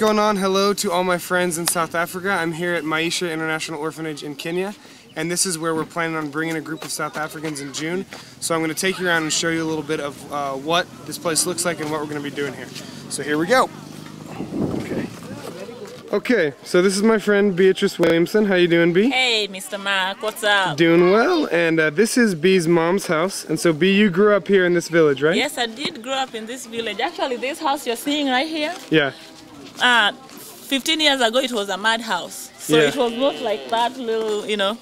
going on? Hello to all my friends in South Africa. I'm here at Maisha International Orphanage in Kenya, and this is where we're planning on bringing a group of South Africans in June. So I'm going to take you around and show you a little bit of what this place looks like and what we're going to be doing here. So here we go. Okay, so this is my friend Beatrice Williamson. How you doing, Bea? Hey, Mr. Mark, what's up? Doing well, and this is Bea's mom's house. And so, Bea, you grew up here in this village, right? Yes, I did grow up in this village. Actually, this house you're seeing right here, yeah. 15 years ago, it was a mud house. So yeah. It was not like that little, you know,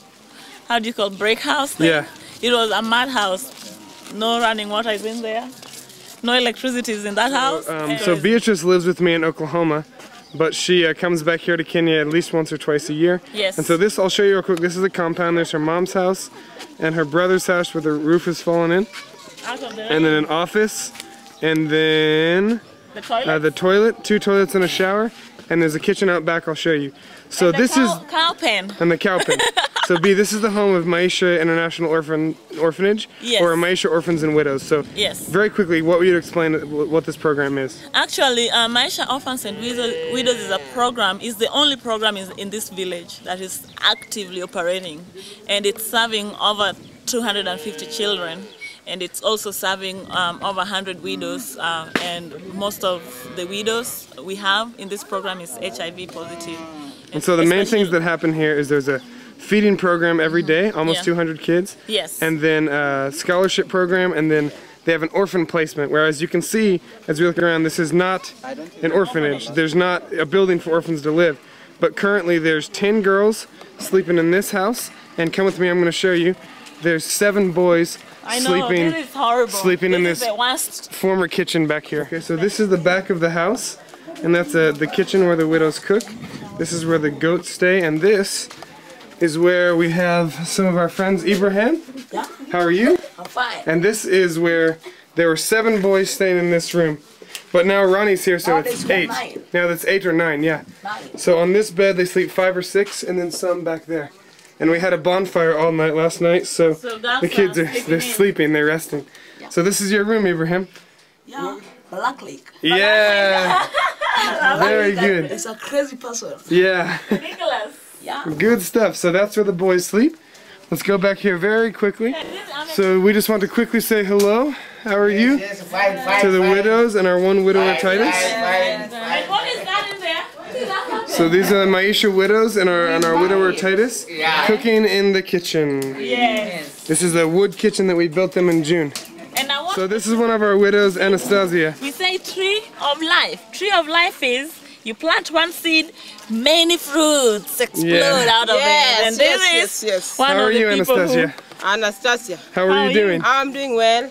how do you call it, brick house thing. Yeah. It was a mud house. No running water is in there. No electricity is in that house. So Beatrice lives with me in Oklahoma. But she comes back here to Kenya at least once or twice a year. Yes. And so this, I'll show you real quick. This is a compound. There's her mom's house and her brother's house where the roof has fallen in. And then an office. And then the toilet, 2 toilets and a shower. And there's a kitchen out back I'll show you. So this is... And the cow pen. And the cow pen. So B, this is the home of Maisha International Orphanage, yes. Or Maisha Orphans and Widows. So yes. Very quickly, what would you explain what this program is? Actually, Maisha Orphans and Widows is a program, is the only program in this village that is actively operating. And it's serving over 250 children. And it's also serving over 100 widows, and most of the widows we have in this program is HIV positive. And so the main things that happen here is there's a feeding program every day, almost 200 kids. Yes. And then a scholarship program, and then they have an orphan placement, whereas you can see, as we look around, this is not an orphanage. There's not a building for orphans to live. But currently there's 10 girls sleeping in this house, and come with me, I'm going to show you. There's 7 boys sleeping in this former kitchen back here. Okay, so this is the back of the house, and that's the kitchen where the widows cook. This is where the goats stay, and this is where we have some of our friends. Ibrahim, yeah. How are you? I'm fine. And this is where there were 7 boys staying in this room, but now Ronnie's here, so it's 8. Now that's 8 or 9, yeah. So on this bed they sleep 5 or 6, and then some back there. And we had a bonfire all night last night, so the kids are sleeping, they're resting. Yeah. So this is your room, Ibrahim. Yeah, luckily. Yeah. Very good. It's a crazy person. Yeah. Ridiculous. Yeah. Good stuff. So that's where the boys sleep. Let's go back here very quickly. So we just want to quickly say hello. How are you? To the widows and our one widower, Titus. What is that in there? So these are Maisha widows and our widower Titus cooking in the kitchen. Yes. This is a wood kitchen that we built them in June. And I want so this is one of our widows, Anastasia. We say tree of life. Tree of life is you plant one seed, many fruits explode out of it. And this is one of the people. How are you, Anastasia? Anastasia. How are you doing? I'm doing well.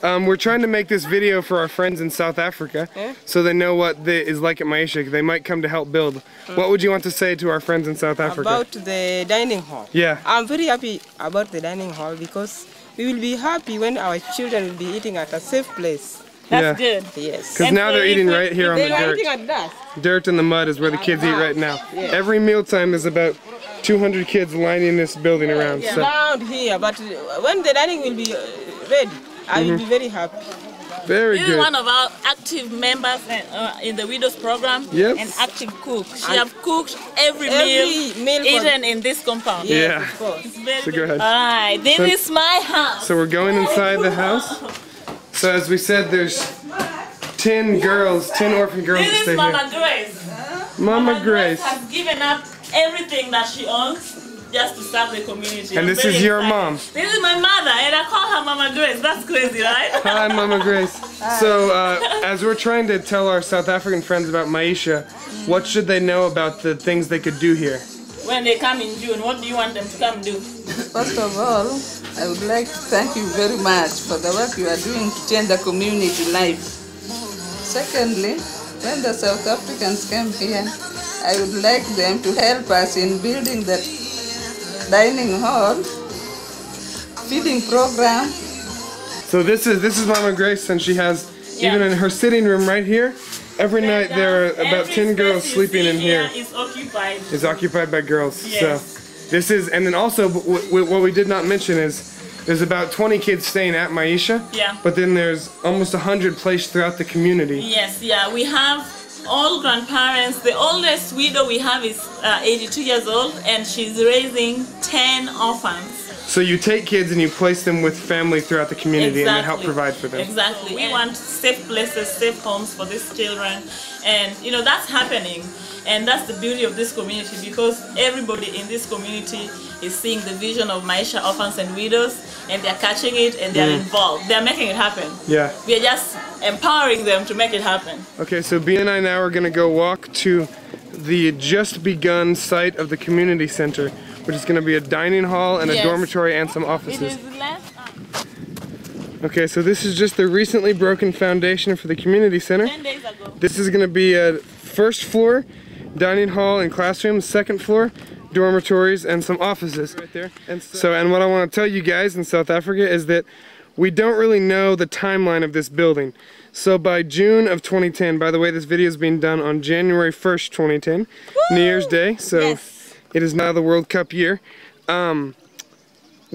We're trying to make this video for our friends in South Africa so they know what it is like at Maisha. They might come to help build. What would you want to say to our friends in South Africa? About the dining hall. Yeah. I'm very happy about the dining hall because we will be happy when our children will be eating at a safe place. That's good. Yes. Because now they're eating right here on the dirt. Eating at that. Dirt and the mud is where the kids eat right now. Yeah. Every mealtime is about 200 kids lining this building around. Yeah. So. Around here, but when the dining will be ready, I will be very happy. Very good. This is one of our active members in the widows program. Yep. An active cook. She has cooked every meal eaten in this compound. Yeah. Of course. It's very good. Go ahead. All right. This is my house. So we're going inside the house. So as we said, there's 10 girls, 10 orphan girls. This is Mama Grace. Mama Grace has given up everything that she owns just to serve the community. And this is your mom. This is my mother, and I call her Mama Grace. That's crazy, right? Hi, Mama Grace. Hi. So as we're trying to tell our South African friends about Maisha, what should they know about the things they could do here? When they come in June, what do you want them to come do? First of all, I would like to thank you very much for the work you are doing to change the community life. Secondly, when the South Africans came here, I would like them to help us in building that dining hall, feeding program. So this is Mama Grace, and she has, even in her sitting room right here, every night there are about 10 girls sleeping in here. Is occupied. Is occupied by girls. Yes. So. This is, and then also, what we did not mention is, there's about 20 kids staying at Maisha, but then there's almost 100 placed throughout the community. Yes, we have all grandparents. The oldest widow we have is 82 years old, and she's raising 10 orphans. So you take kids and you place them with family throughout the community and help provide for them. Exactly. We want safe places, safe homes for these children. And you know, that's happening. And that's the beauty of this community, because everybody in this community is seeing the vision of Maisha Orphans and Widows, and they're catching it, and they're involved. They're making it happen. Yeah. We're just empowering them to make it happen. Okay, so B and I now are going to go walk to the just begun site of the community center, which is going to be a dining hall and a dormitory and some offices. It is left. Okay, so this is just the recently broken foundation for the community center. 10 days ago. This is going to be a first floor dining hall and classrooms, second floor dormitories and some offices. Right there. And so what I want to tell you guys in South Africa is that we don't really know the timeline of this building. So by June of 2010, by the way, this video is being done on January 1st, 2010, Woo! New Year's Day. So. Yes. It is now the World Cup year. We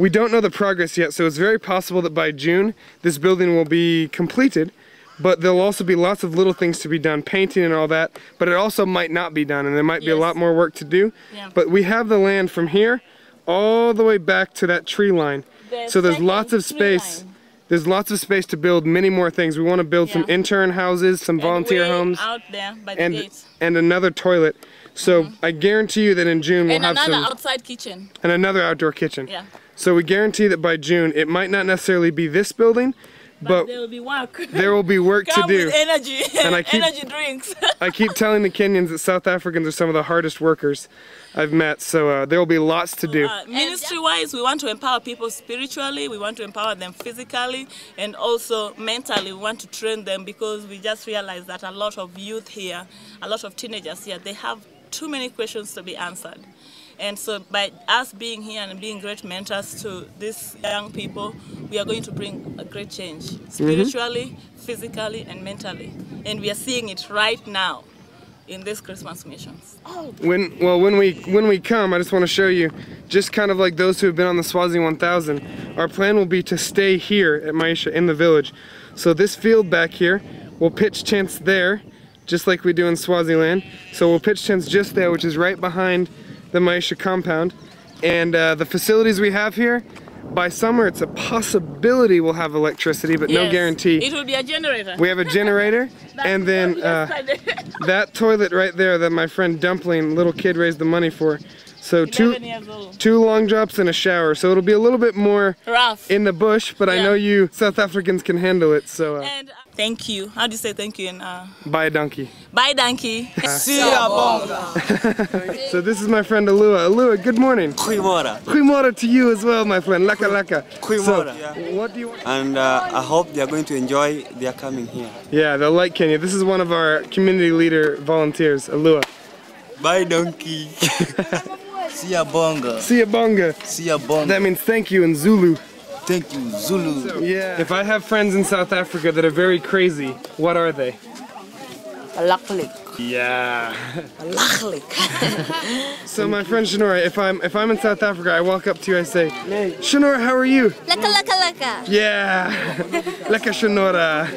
don't know the progress yet, so it's very possible that by June this building will be completed, but there'll also be lots of little things to be done, painting and all that, but it also might not be done, and there might be a lot more work to do. Yeah. But we have the land from here all the way back to that tree line. So there's lots of space. There's lots of space to build many more things. We want to build some intern houses, some volunteer homes, out there by the gates, and another toilet. So I guarantee you that in June we'll have some... And another outside kitchen. And another outdoor kitchen. Yeah. So we guarantee that by June, it might not necessarily be this building, but there will be work. There will be work to do. With energy. And energy drinks. I keep telling the Kenyans that South Africans are some of the hardest workers I've met, so there will be lots to do. Ministry-wise, we want to empower people spiritually, we want to empower them physically, and also mentally we want to train them, because we just realized that a lot of youth here, a lot of teenagers here, they have too many questions to be answered. And so by us being here and being great mentors to these young people, we are going to bring a great change spiritually, physically, and mentally. And we are seeing it right now in these Christmas missions. When we come, I just want to show you, just kind of like those who have been on the Swazi 1000, our plan will be to stay here at Maisha in the village. So this field back here, we'll pitch tents there, just like we do in Swaziland. So we'll pitch tents just there, which is right behind the Maisha compound. And the facilities we have here, by summer it's a possibility we'll have electricity, but no guarantee. It will be a generator. We have a generator, and then that toilet right there that my friend Dumpling, little kid, raised the money for. So two long drops and a shower. So it'll be a little bit more rough in the bush, but I know you South Africans can handle it. So thank you. How do you say thank you in bye donkey? Bye donkey. See ya bonga. So this is my friend Alua. Alua, good morning. Goeiemorgen. Goeiemorgen to you as well, my friend. Laka laka. Goeiemorgen. So, what do you want? And I hope they are going to enjoy their coming here. Yeah, they'll like Kenya. This is one of our community leader volunteers, Alua. Bye donkey. Siyabonga. Siyabonga. Siyabonga. That means thank you in Zulu. Thank you, Zulu. So, yeah. If I have friends in South Africa that are very crazy, what are they? Alaklik. Yeah. Alaklik. So my friend Shinora, if I'm in South Africa, I walk up to you, I say, Shinora, how are you? Laka laka laka. Yeah. Laka Shinora.